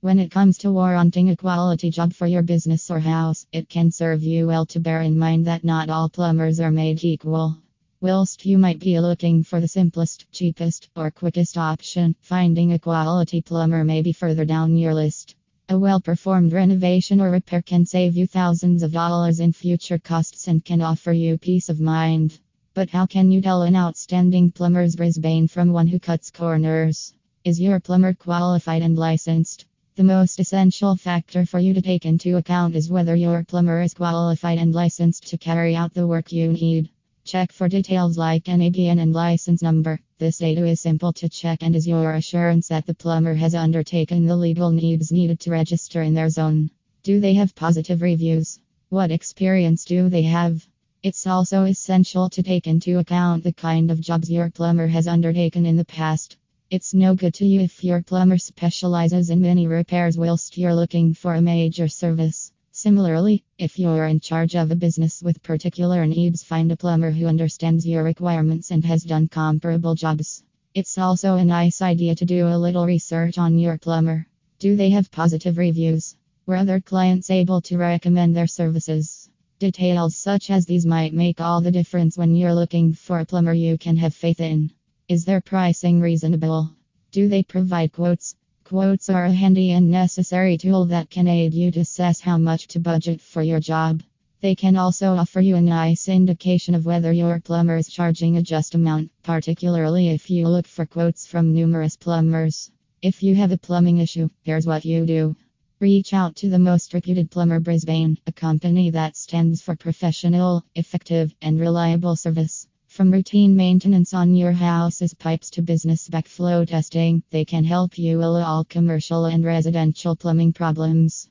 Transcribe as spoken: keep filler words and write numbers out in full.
When it comes to warranting a quality job for your business or house, it can serve you well to bear in mind that not all plumbers are made equal. Whilst you might be looking for the simplest, cheapest, or quickest option, finding a quality plumber may be further down your list. A well-performed renovation or repair can save you thousands of dollars in future costs and can offer you peace of mind. But how can you tell an outstanding plumber's Brisbane from one who cuts corners? Is your plumber qualified and licensed? The most essential factor for you to take into account is whether your plumber is qualified and licensed to carry out the work you need. Check for details like an A B N and license number. This data is simple to check and is your assurance that the plumber has undertaken the legal needs needed to register in their zone. Do they have positive reviews? What experience do they have? It's also essential to take into account the kind of jobs your plumber has undertaken in the past. It's no good to you if your plumber specializes in mini repairs whilst you're looking for a major service. Similarly, if you're in charge of a business with particular needs, find a plumber who understands your requirements and has done comparable jobs. It's also a nice idea to do a little research on your plumber. Do they have positive reviews? Were other clients able to recommend their services? Details such as these might make all the difference when you're looking for a plumber you can have faith in. Is their pricing reasonable? Do they provide quotes? Quotes are a handy and necessary tool that can aid you to assess how much to budget for your job. They can also offer you a nice indication of whether your plumber is charging a just amount, particularly if you look for quotes from numerous plumbers. If you have a plumbing issue, here's what you do. Reach out to the most reputed plumber Brisbane, a company that stands for professional, effective, and reliable service. From routine maintenance on your house's pipes to business backflow testing, they can help you with all commercial and residential plumbing problems.